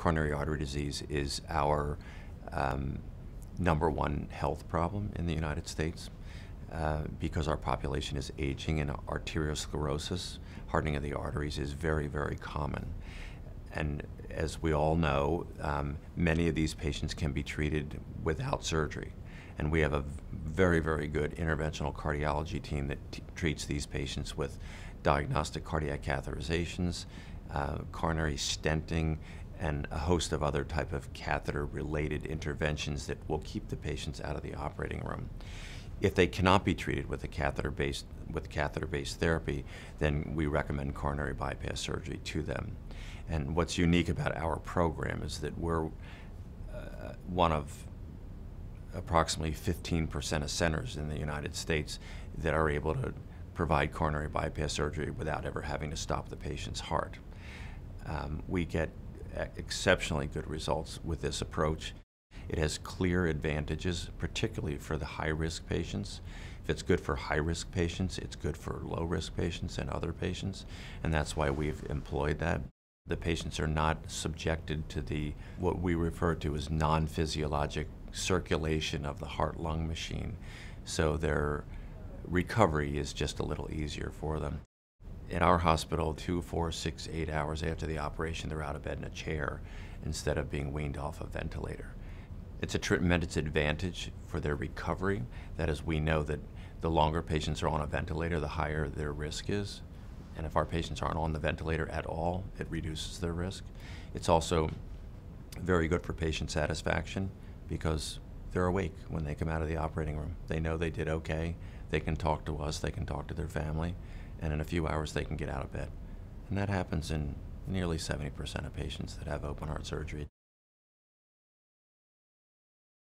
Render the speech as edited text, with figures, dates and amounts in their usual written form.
coronary artery disease is our number one health problem in the United States because our population is aging and arteriosclerosis, hardening of the arteries, is very, very common. And as we all know, many of these patients can be treated without surgery. And we have a very, very good interventional cardiology team that treats these patients with diagnostic cardiac catheterizations, coronary stenting, and a host of other type of catheter-related interventions that will keep the patients out of the operating room. If they cannot be treated with a catheter-based therapy, then we recommend coronary bypass surgery to them. And what's unique about our program is that we're one of approximately 15% of centers in the United States that are able to provide coronary bypass surgery without ever having to stop the patient's heart. We get exceptionally good results with this approach. It has clear advantages, particularly for the high-risk patients. If it's good for high-risk patients, it's good for low-risk patients and other patients, and that's why we've employed that. The patients are not subjected to the, what we refer to as non-physiologic circulation of the heart-lung machine, so their recovery is just a little easier for them. In our hospital, 2, 4, 6, 8 hours after the operation, they're out of bed in a chair instead of being weaned off a ventilator. It's a tremendous advantage for their recovery. That is, we know that the longer patients are on a ventilator, the higher their risk is. And if our patients aren't on the ventilator at all, it reduces their risk. It's also very good for patient satisfaction because they're awake when they come out of the operating room. They know they did okay. They can talk to us, they can talk to their family, and in a few hours they can get out of bed. And that happens in nearly 70% of patients that have open heart surgery.